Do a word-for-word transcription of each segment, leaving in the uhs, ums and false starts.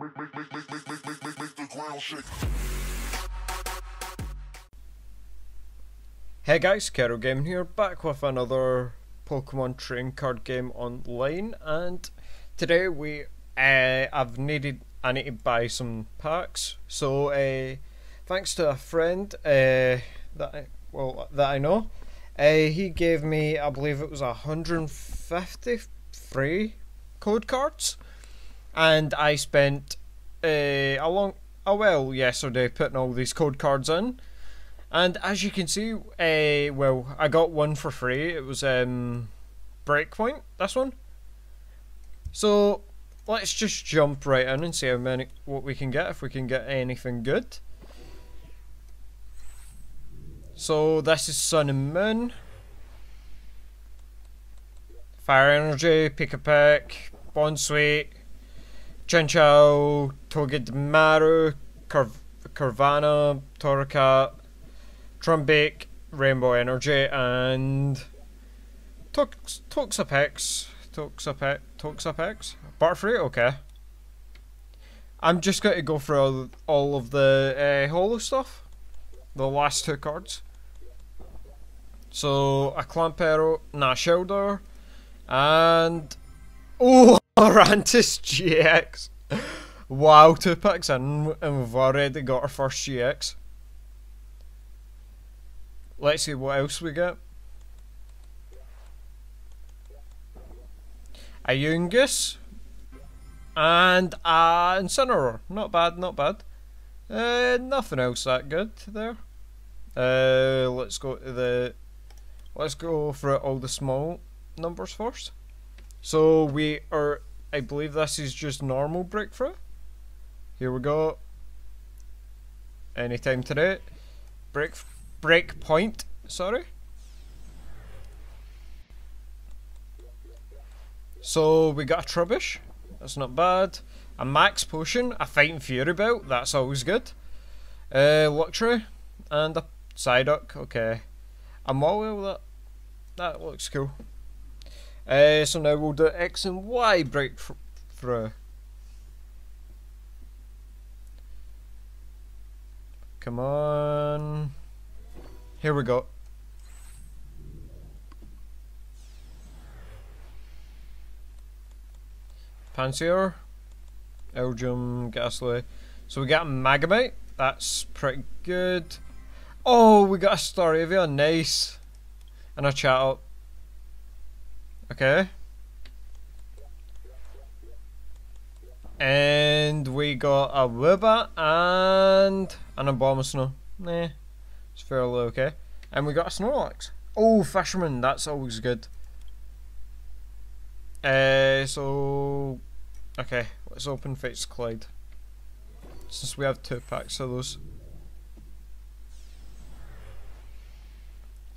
Make, make, make, make, make, make, make, make the ground shake. Hey guys, Kero Gaming here, back with another Pokemon trading card game online, and today we uh, I've needed I need to buy some packs. So uh, thanks to a friend uh, that I, well that I know, uh, he gave me, I believe it was one hundred fifty free code cards. And I spent a, a long, a while yesterday putting all these code cards in, and as you can see, uh, well, I got one for free. It was um, Breakpoint, this one. So let's just jump right in and see how many, what we can get, if we can get anything good. So this is Sun and Moon, Fire Energy, Pick-a-Pick, Bonsuit, Chinchou, Togedemaru, Curv Carvana, Torracat, Trumbeak, Rainbow Energy, and Tox Toxapex, Toxapex, Toxapex, Butterfree. Okay, I'm just going to go through all, all of the uh, holo stuff, the last two cards. So a Clampero, nah, Shellder, and oh, Morantis G X. Wow, two picks in and we've already got our first G X. Let's see what else we get. A Yungus and a Incineroar. Not bad, not bad. Uh, nothing else that good there. Uh, let's go to the. Let's go through all the small numbers first. So we are, I believe this is just normal Breakthrough. Here we go. Anytime today. Break, Breakpoint, sorry. So we got a Trubbish, that's not bad. A Max Potion, a Fighting Fury Belt, that's always good. Uh, Luxury, and a Psyduck, okay. A Mawile, that, that looks cool. Uh, so now we'll do X and Y Breakthrough. Come on. Here we go. Pansage, Eljum, Gastly. So we got a Magnemite. That's pretty good. Oh, we got a Staravia. Nice. And a Chatot. Okay, and we got a Weavile and an Abomasnow. Nah, it's fairly okay. And we got a Snorlax. Oh, Fisherman, that's always good. Uh, so, okay, let's open Fates Collide, since we have two packs of those.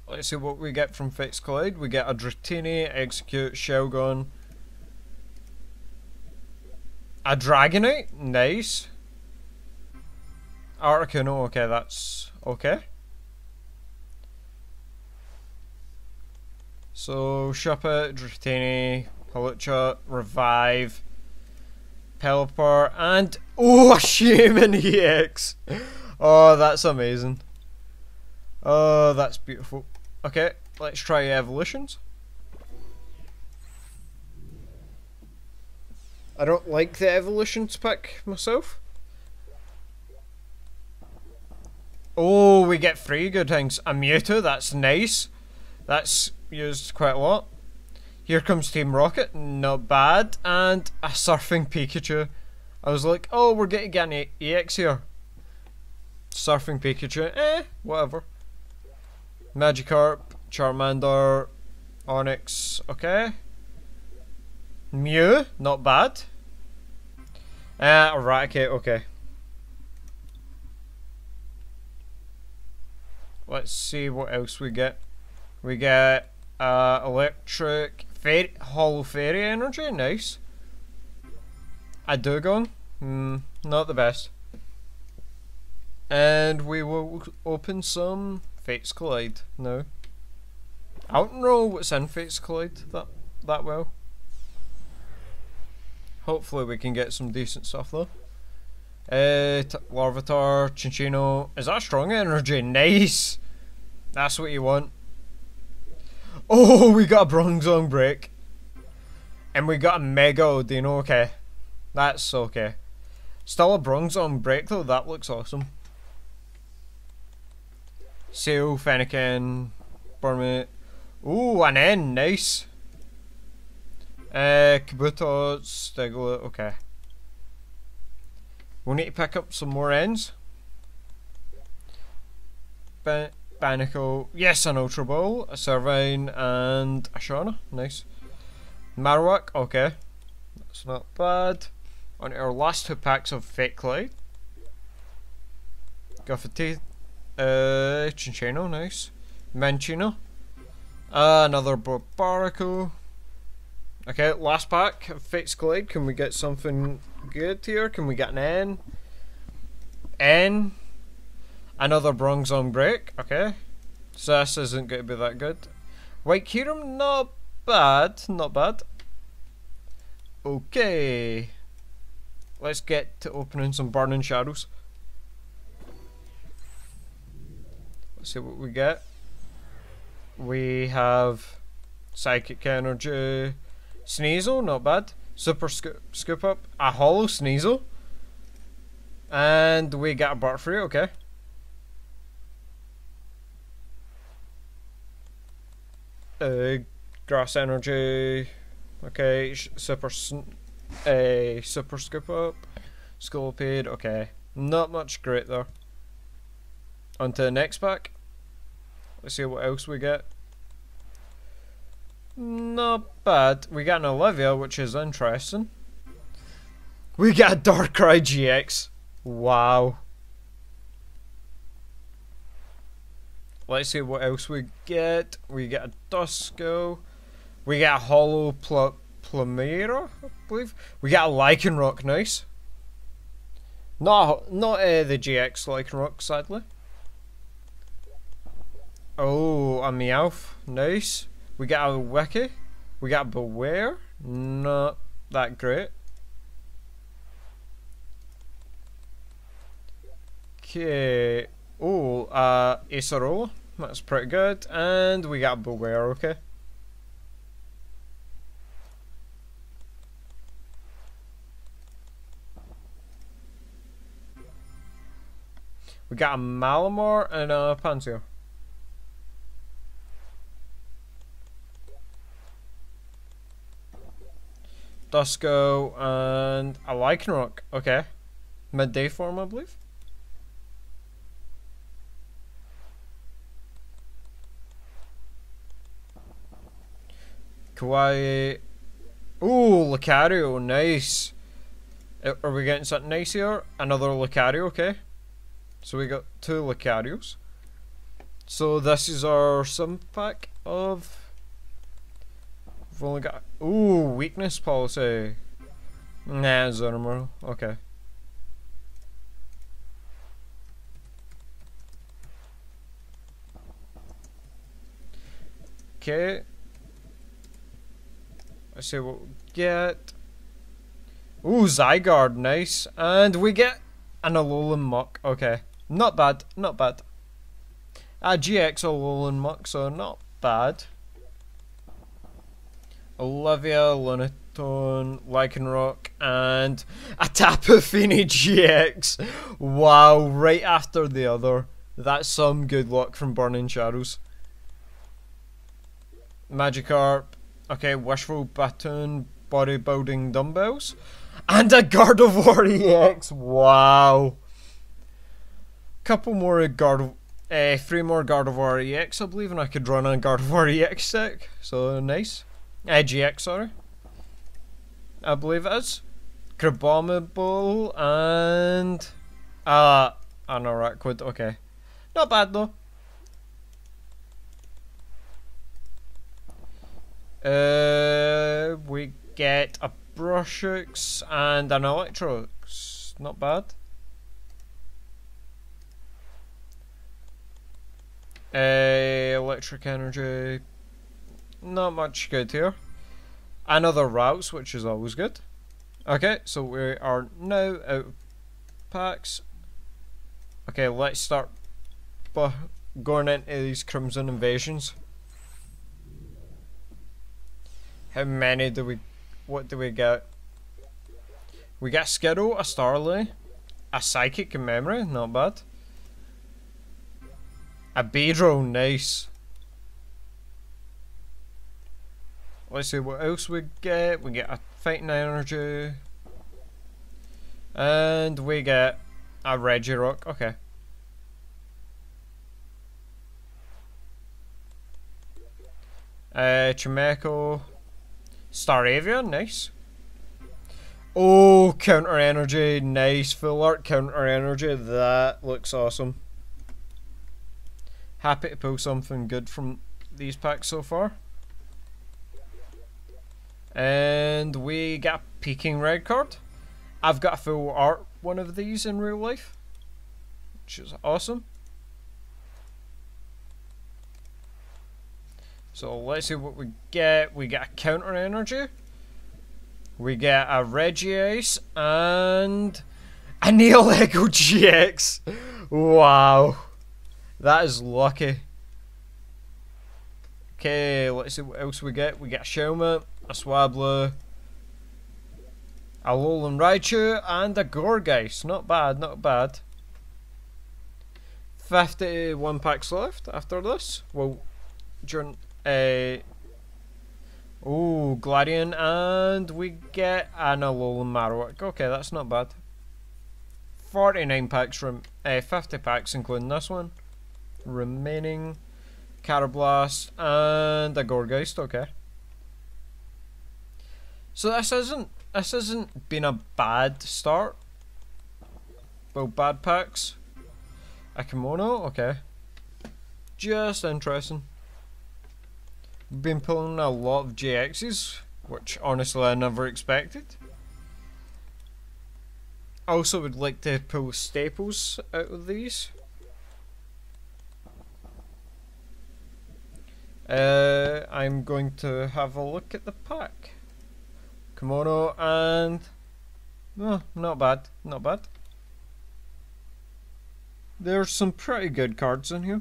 Let's see what we get from Fates Collide. We get a Dratini, Exeggcute, Shelgon, a Dragonite, nice. Articuno, okay, that's okay. So Chatot, Dratini, Palucha, Revive, Pelipper, and oh, a Shaman E X. Oh, that's amazing. Oh, that's beautiful. Okay, let's try Evolutions. I don't like the Evolutions pick myself. Oh, we get three good things. A Mewtwo, that's nice. That's used quite a lot. Here comes Team Rocket, not bad. And a Surfing Pikachu. I was like, oh, we're going to get an E X here. Surfing Pikachu, eh, whatever. Magikarp, Charmander, Onix, okay. Mew, not bad. Uh, Eradicate, okay. Let's see what else we get. We get uh, Electric, Fairy, Hollow Fairy Energy, nice. A Dugong, mm, not the best. And we will open some Fates Collide now. I don't know what's in Fates Collide that, that well. Hopefully we can get some decent stuff though. Uh, Larvitar, Cinchino. Is that strong energy? Nice! That's what you want. Oh, we got a Bronzong Break. And we got a Mega Odino, okay. That's okay. Still a Bronzong Break though, that looks awesome. Seal, Fennekin, Burmite. Ooh, an N, nice. Uh, Kabuto, Stegola, okay. We'll need to pick up some more ends. Ban Banico, yes, an Ultra Ball, a Servine, and a Shauna, nice. Marowak, okay. That's not bad. On our last two packs of Fates Collide. Guffety, uh, Cinchino, nice. Minccino, uh, another Barbarico. Okay, last pack of Fates Collide. Can we get something good here? Can we get an N? N. Another Bronzong Break. Okay. So this isn't going to be that good. Whitekyurem, not bad. Not bad. Okay. Let's get to opening some Burning Shadows. Let's see what we get. We have Psychic Energy. Sneasel, not bad. Super scoop, scoop up. A hollow Sneasel. And we get a Butterfree, okay. Uh, grass energy. Okay, super a uh, super scoop up. Scolipede, okay. Not much great there. On to the next pack. Let's see what else we get. Not bad. We got an Olivia, which is interesting. We got a Darkrai G X. Wow. Let's see what else we get. We get a Duskull. We get a Hollow Pl Plumera, I believe. We got a Lycanroc, nice. Not, not uh, the G X Lycanroc, sadly. Oh, a Meowth, nice. We got a Wiki, we got a Beware, not that great. Okay, oh, uh, Acerola, that's pretty good, and we got a Beware, okay. We got a Malamar and a Pansear. Duskull and a Lycanroc, okay. Midday form, I believe. Kawaii. Ooh, Lucario, nice. Are we getting something nice here? Another Lucario, okay. So we got two Lucarios. So this is our sim pack of. We've only got. Ooh, weakness policy. Nah, Zoroark. Okay. Okay. Let's see what we get. Ooh, Zygarde, nice. And we get an Alolan Muck. Okay. Not bad, not bad. A G X Alolan Muck, so not bad. Olivia, Lunatone, Lycanroc, and a Tapu Fini G X. Wow, right after the other. That's some good luck from Burning Shadows. Magikarp, okay, Wishful Baton, Bodybuilding Dumbbells, and a Gardevoir E X. Wow. Couple more Gardevoir, uh, three more Gardevoir E X, I believe, and I could run a Gardevoir E X deck. So nice. Uh, G X, sorry. I believe it is. Crabominable and. Ah, uh, an Araquid, okay. Not bad though. Uh, we get a Brushics and an Electrox. Not bad. Uh, electric energy. Not much good here. Another routes, which is always good. Okay, so we are now out of packs. Okay, let's start by going into these Crimson Invasions. How many do we, what do we get? We got Skittle, a Starly, a Psychic in Memory, not bad. A Beedrill, nice. Let's see what else we get. We get a Fighting Energy. And we get a Regirock, okay. Uh, Chimeco. Staravia, nice. Oh, Counter Energy, nice. Full art Counter Energy, that looks awesome. Happy to pull something good from these packs so far. And we got a Peaking Red card. I've got a full art one of these in real life, which is awesome. So let's see what we get. We get a Counter Energy. We get a Regice and a Neolego G X. Wow. That is lucky. Okay, let's see what else we get. We get a Shelmet, a Swablu, a Alolan Raichu, and a Gorgeist. Not bad, not bad. fifty-one packs left after this. Well, during... Uh, oh, Gladion, and we get an Alolan Marowak. Okay, that's not bad. forty-nine packs from uh, fifty packs, including this one, remaining. Carablast and a Gorgeist. Okay. So this isn't this isn't been a bad start. Well, bad packs. A Kimono. Okay. Just interesting. Been pulling a lot of G X's, which honestly I never expected. Also would like to pull staples out of these. Uh, I'm going to have a look at the pack. Kimono and... No, oh, not bad, not bad. There's some pretty good cards in here.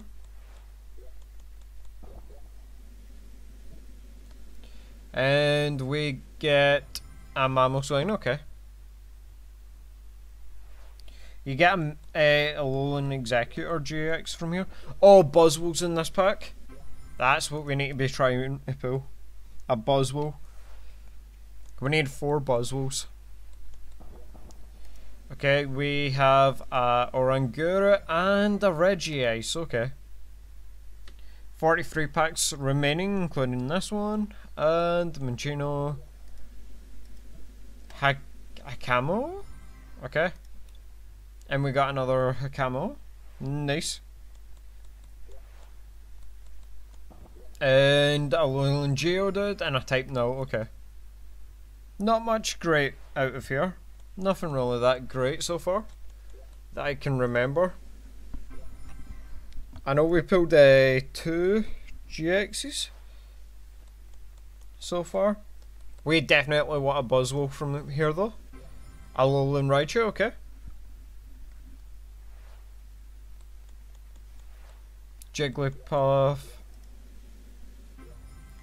And we get a Mamoswine, okay. You get a, a Alolan Exeggcute G X from here. Oh, Buzzwolves in this pack. That's what we need to be trying to pull. A Buzzwole. We need four Buzzwoles. Okay, we have a Orangura and a Regice, okay. forty-three packs remaining, including this one. And Minccino, ha Hakamo, okay, and we got another Hakamo, nice, and a Alolan Geodude and a Type Null, okay, not much great out of here, nothing really that great so far, that I can remember. I know we pulled uh, two G X's. So far, we definitely want a Buzzwole from here though. Alolan Raichu, okay. Jigglypuff,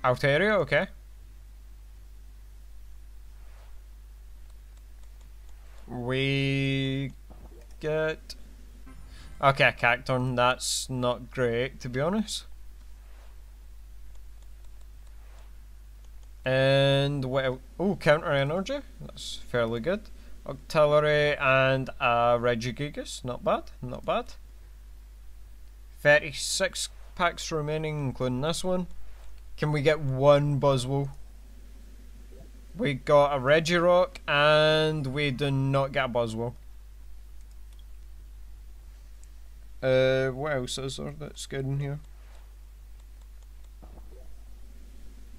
Altaria, okay. We get okay, a Cacturn. That's not great to be honest. And what? Oh, Counter Energy. That's fairly good. Octillery and a Regigigas. Not bad. Not bad. thirty-six packs remaining, including this one. Can we get one Buzzwole? We got a Regirock, and we do not get a Buzzwole. Uh, what else is there that's good in here?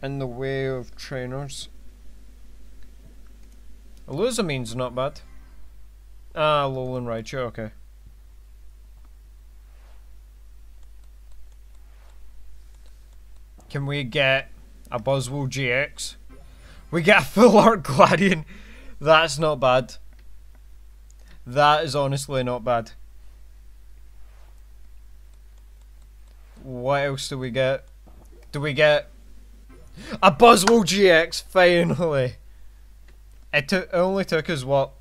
In the way of trainers. Illusamine's not bad. Ah, Alolan Raichu, okay. Can we get a Buzzwole G X? We get a full art Gladion. That's not bad. That is honestly not bad. What else do we get? Do we get a Buzzwole G X? Finally! It, it only took us, what,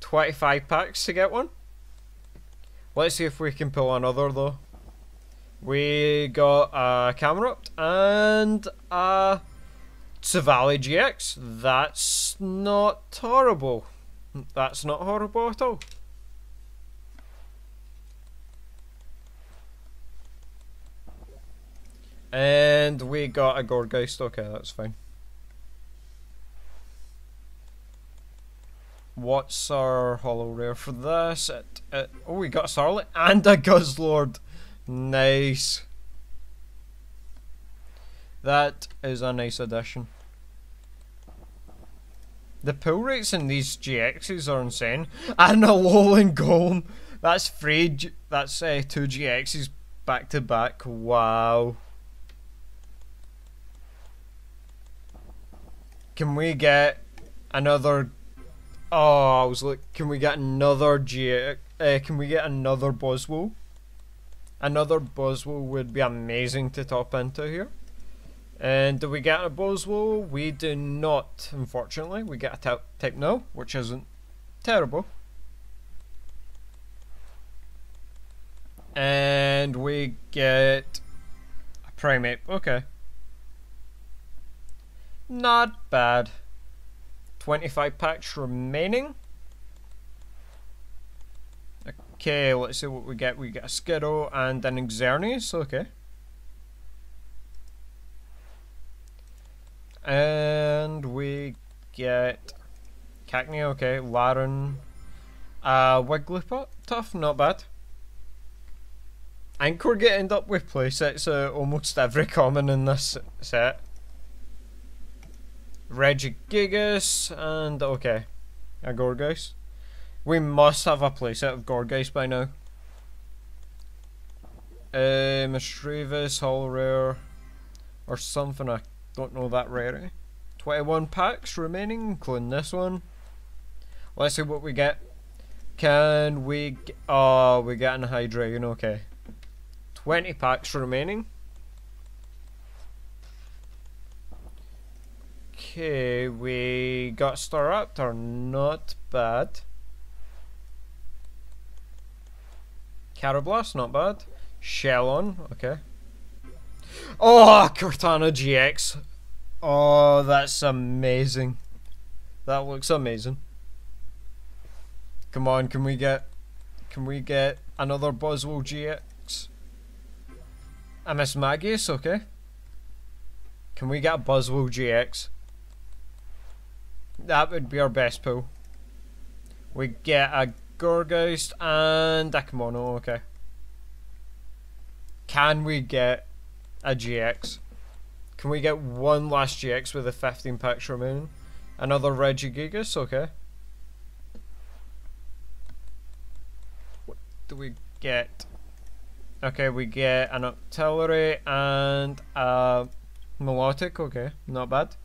twenty-five packs to get one? Let's see if we can pull another though. We got a Camerupt and a Savali G X. That's not horrible. That's not horrible at all. And we got a Gorgeist. Okay, that's fine. What's our holo rare for this? It, it, oh, we got a Starlet and a Guzzlord. Nice. That is a nice addition. The pull rates in these G Xs are insane. And a Alolan Golem. That's three. G that's uh, two G Xs back to back. Wow. Can we get another? Oh, I was like, can we get another G X? Uh, can we get another Buzzwole? Another Buzzwole would be amazing to top into here. And do we get a Buzzwole? We do not, unfortunately. We get a Type No, which isn't terrible. And we get a Primeape. Okay. Not bad. twenty-five packs remaining. Okay, let's see what we get. We get a Skittle and an Exernius. Okay. And we get Cacnea. Okay, Laren. Uh, Wigglypuff. Tough, not bad. I think we're getting up with playsets uh, almost every common in this set. Regigigas and okay, a Gorgeist. We must have a playset of Gorgeist by now. Uh, Mistrevis, Holo Rare, or something, I don't know that rarity. twenty-one packs remaining, including this one. Let's see what we get. Can we. G oh, we get an Hydreigon, okay. twenty packs remaining. Okay, we got Staraptor, not bad. Carablast, not bad. Shellon, okay. Oh, Cortana G X. Oh, that's amazing. That looks amazing. Come on, can we get, can we get another Buzzwole G X? I miss Magius, okay. Can we get a Buzzwole G X? That would be our best pull. We get a Gorgeist and a Kimono, okay. Can we get a G X? Can we get one last G X with the fifteen packs remaining? Another Regigigas, okay. What do we get? Okay, we get an Octillery and a Milotic, okay, not bad.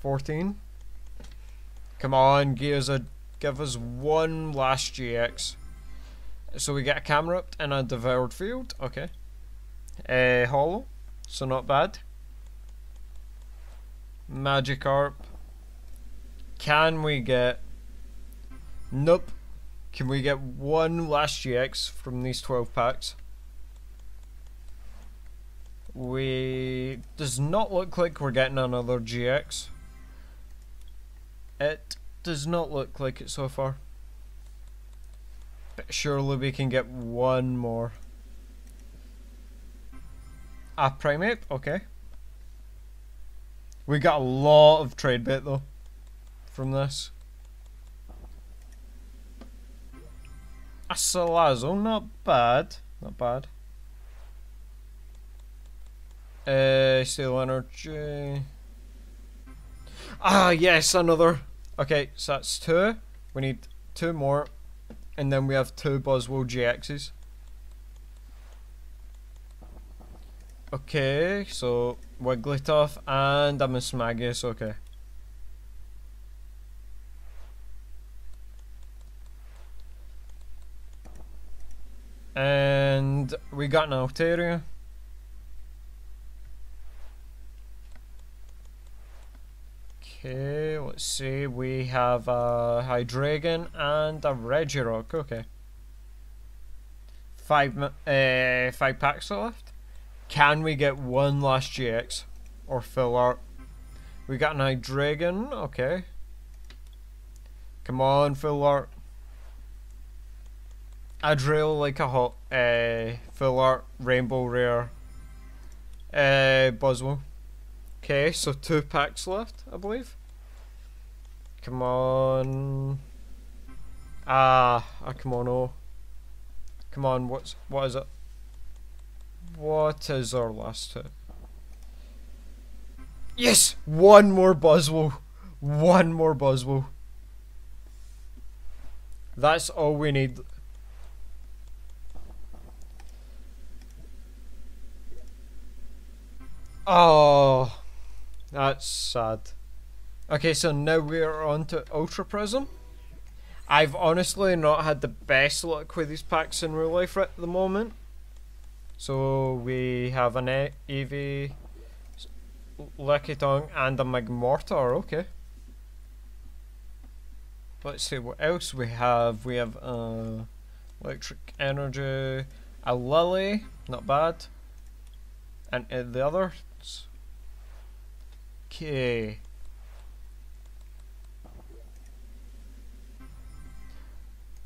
fourteen. Come on, give us, a, give us one last G X. So we get a Camerupt and a Devoured Field. Okay. Uh, Holo. So not bad. Magikarp. Can we get... Nope. Can we get one last G X from these twelve packs? We... Does not look like we're getting another G X. It does not look like it so far. But surely we can get one more. A Primeape, okay. We got a lot of trade bait though from this. A Salazzle, not bad. Not bad. Uh, Steel Energy. Ah yes, another. Okay, so that's two. We need two more, and then we have two Buzzwole G Xs. Okay, so Wigglytuff and a Mismagius, okay. And we got an Altaria. Okay, let's see, we have a Hydreigon and a Regirock, okay. Five, uh, five packs left. Can we get one last G X? Or fill out? We got an Hydreigon, okay. Come on, full art. I'd really like a hot, uh, full art, rainbow rare, uh, Buzzwole. Okay, so two packs left, I believe. Come on. Ah, ah, come on, oh. Come on, what's, what is it? What is our last two? Yes! One more Buzzwole. One more Buzzwole. That's all we need. Oh, that's sad. Okay, so now we're on to Ultra Prism. I've honestly not had the best luck with these packs in real life at the moment. So we have an Eevee, Lickitung and a Magmortar, okay. Let's see what else we have. We have uh, Electric Energy, a Lily, not bad, and uh, the others. Okay.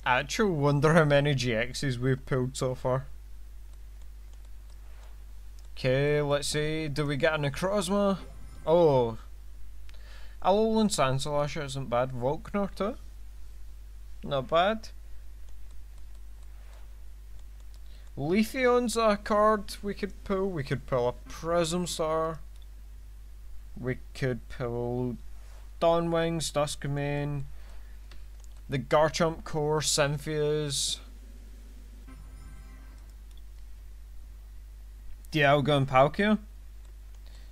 I actually wonder how many G Xs we've pulled so far. Okay, let's see. Do we get a Necrozma? Oh. Alolan Sanselash isn't bad. Volknor too. Not bad. Leafeon's a card we could pull. We could pull a Prism Star. We could pull Dawnwings, Duskmane, the Garchomp Core, Cynthia's, Dialga and Palkia,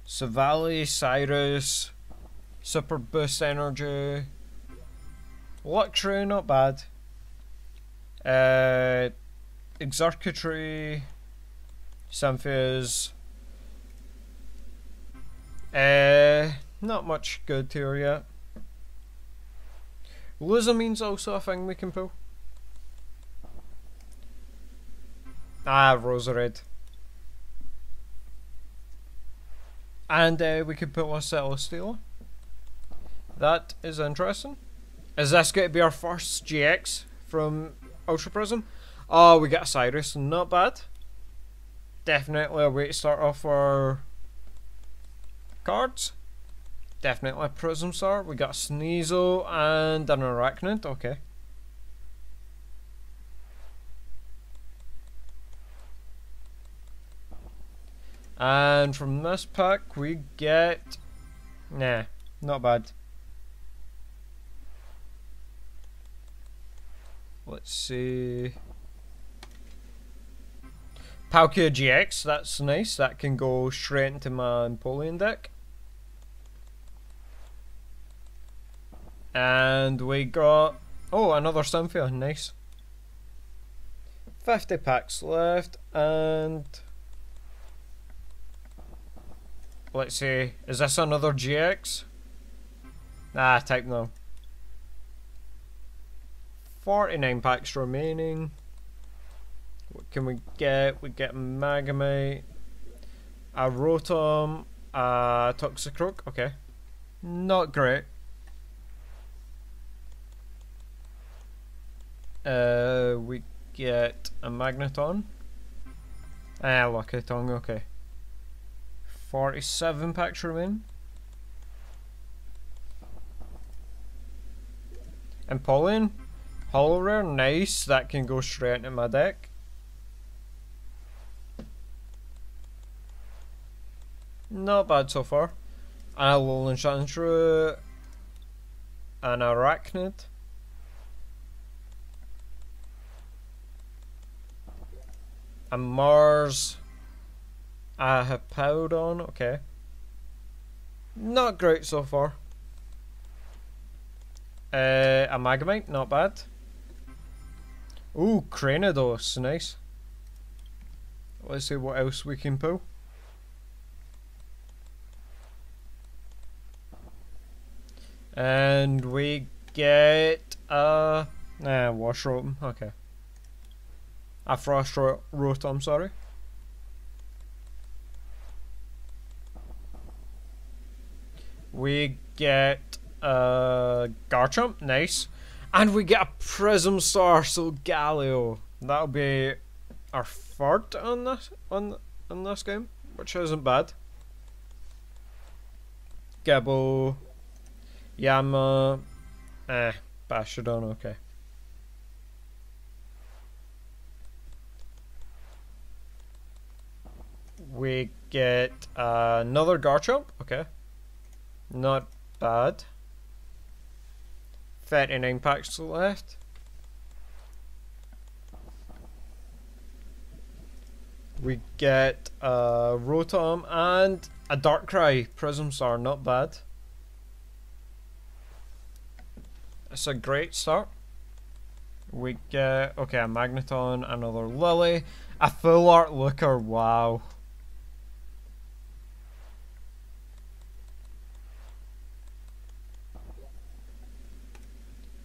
Savali, Cyrus, Super Boost Energy, Luxray, not bad. Uh, Exeggcute, Cynthia's. Uh, not much good here yet. Luzamine's also a thing we can pull. Ah, Roserade. And uh, we could pull a Celesteela. That is interesting. Is this going to be our first G X from Ultra Prism? Oh, we got a Cyrus, not bad. Definitely a way to start off our cards. Definitely a Prism Star. We got a Sneasel and an Arachnid, okay. And from this pack we get... Nah, not bad. Let's see. Palkia G X, that's nice. That can go straight into my Empoleon deck. And we got... Oh, another Cynthia, nice. fifty packs left and... Let's see, is this another G X? Nah, type no. forty-nine packs remaining. What can we get? We get Magnemite, a Rotom, a Toxapex, okay. Not great. Uh, we get a Magneton. Ah, Lickitung, okay. forty-seven packs remain. Empoleon. Hollow Rare, nice, that can go straight into my deck. Not bad so far. An Alolan Sandshrew, an Arachnid, a Mars, a Hippowdon, okay. Not great so far. Uh, a Magnemite, not bad. Ooh, Cranidos, nice. Let's see what else we can pull. And we get a... Nah, Wash Rotom, okay. A Frost Rotom, sorry. We get a Garchomp, nice. And we get a Prism Star, so Galio. That'll be our third on this, on, on this game, which isn't bad. Gibble. Yama, eh, Bastrodon, okay. We get uh, another Garchomp, okay. Not bad. thirty-nine packs left. We get a uh, Rotom and a Darkrai Prism Star, not bad. It's a great start. We get, okay, a Magneton, another Lily, a full art Looker, wow.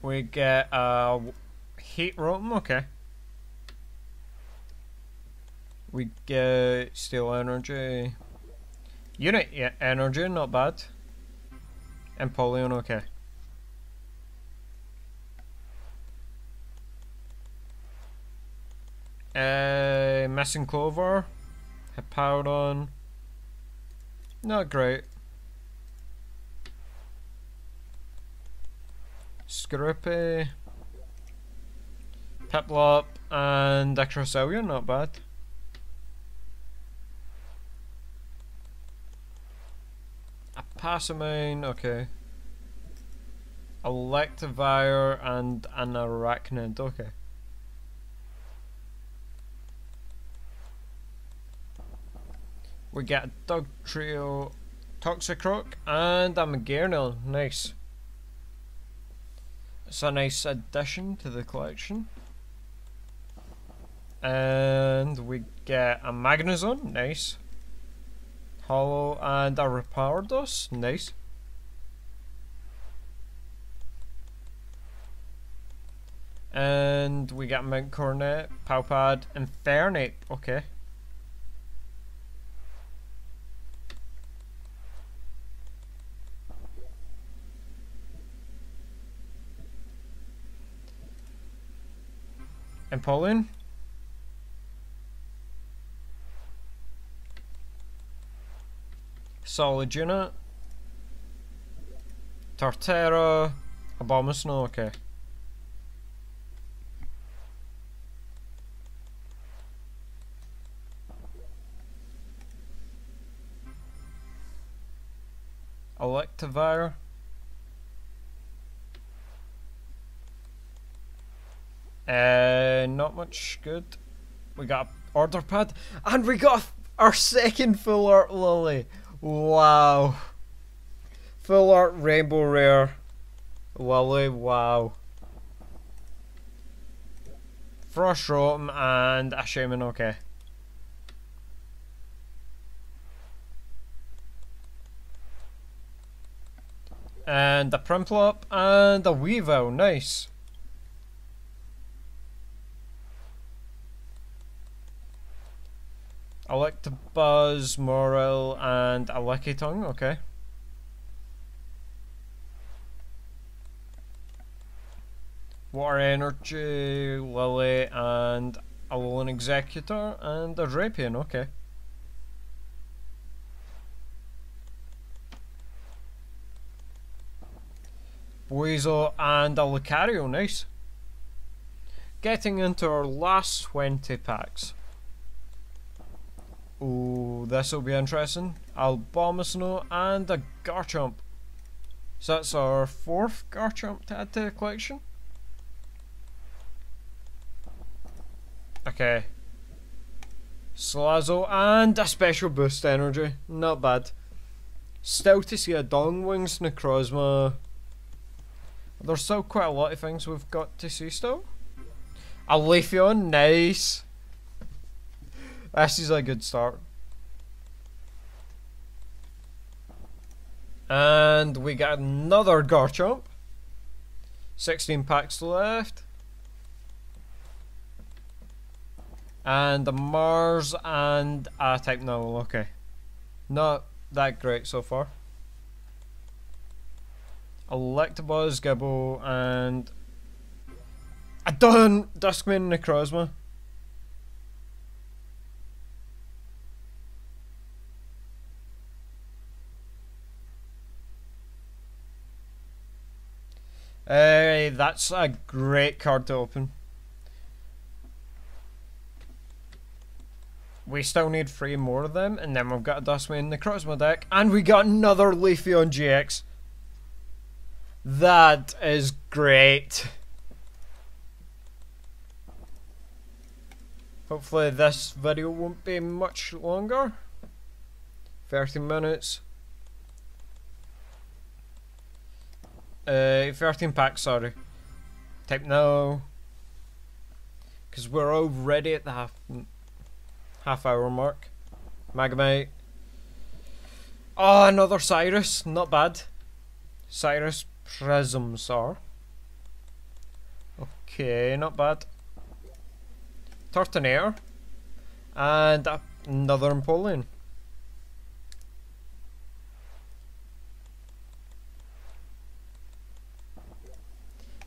We get a Heat Rotom, okay. We get Steel Energy, Unit Energy, not bad. Empoleon, okay. Uh, missing Clover, Hippowdon, not great. Scrappy, Piplup, and Acrocellion, not bad. A Passamine, okay. Electivire and an Arachnid, okay. We get a Dugtrio, Toxicroak, and a Magearna. Nice. It's a nice addition to the collection. And we get a Magnezone. Nice. Hollow and a Reparodos. Nice. And we get Mintcornet, Palpad, Infernape. Okay. Empoleon, Solid Unit, Torterra, Abomasnow, okay. Electivire. Uh, not much good. We got an order pad, and we got our second full art Lily. Wow. Full art rainbow rare Lily, wow. Frost Rotom and a Shaman, okay. And a Primplup and a Weavile, nice. Electabuzz, Moral, and a Lickitung, okay. Water Energy, Lily, and a Alolan Executor, and a Drapion, okay. Buizel and a Lucario, nice. Getting into our last twenty packs. Ooh, this'll be interesting. Abomasnow and a Garchomp. So that's our fourth Garchomp to add to the collection. Okay. Slazzle and a special boost energy. Not bad. Still to see a Dongwings, Necrozma. There's still quite a lot of things we've got to see still. A Leafeon, nice. Ashly's a good start. And we got another Garchomp. sixteen packs left. And a Mars and a Type Null, okay. Not that great so far. Electabuzz, Gibbo, and a done Duskmane Necrozma. Hey, uh, that's a great card to open. We still need three more of them, and then we've got a Duskmane Necrozma deck, and we got another Leafeon G X. That is great. Hopefully this video won't be much longer. thirty minutes. Uh, thirteen packs, sorry. Type no. Because we're already at the half, half hour mark. Magnemite. Oh, another Cyrus. Not bad. Cyrus Prisms are. Okay, not bad. Turtonair. And uh, another Empoleon.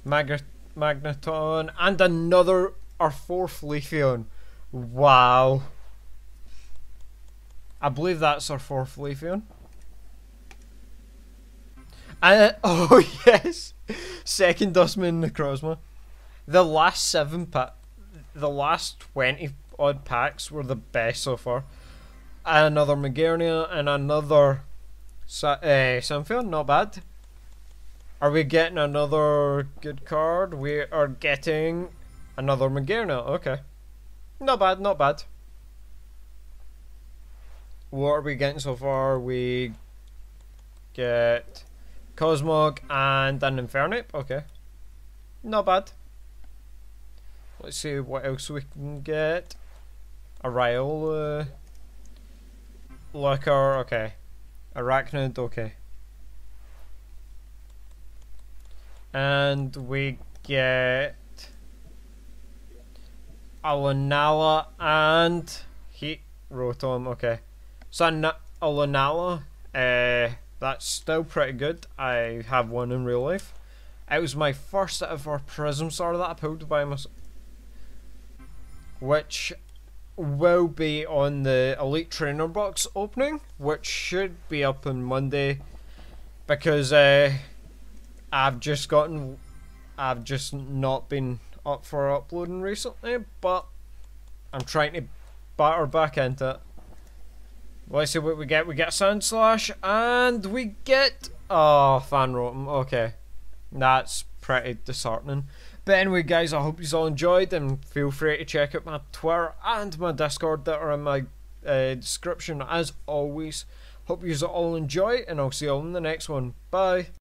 Magnet Magneton and another our fourth Leafeon. Wow. I believe that's our fourth Leafeon. And oh yes, second Duskmane Necrozma. The last seven pack, the last twenty odd packs were the best so far. And another Megarnia and another Sa uh, Sylveon, not bad. Are we getting another good card? We are getting another Megarnia, okay. Not bad, not bad. What are we getting so far? We get Cosmog and an Infernape, okay. Not bad. Let's see what else we can get. A Rhyhorn, Lurker, okay. Arachnid, okay. And we get Alonala and Heat Rotom, okay. So Alonala, uh, that's still pretty good. I have one in real life. It was my first ever Prism Star that I pulled by myself, which will be on the Elite Trainer box opening, which should be up on Monday, because uh, I've just gotten, I've just not been up for uploading recently, but I'm trying to batter back into it. Let's see what we get. We get Sandslash, and we get, oh, Fanrotom, okay. That's pretty disheartening. But anyway guys, I hope you all enjoyed, and feel free to check out my Twitter and my Discord that are in my uh, description as always. Hope you all enjoy, and I'll see you all in the next one. Bye.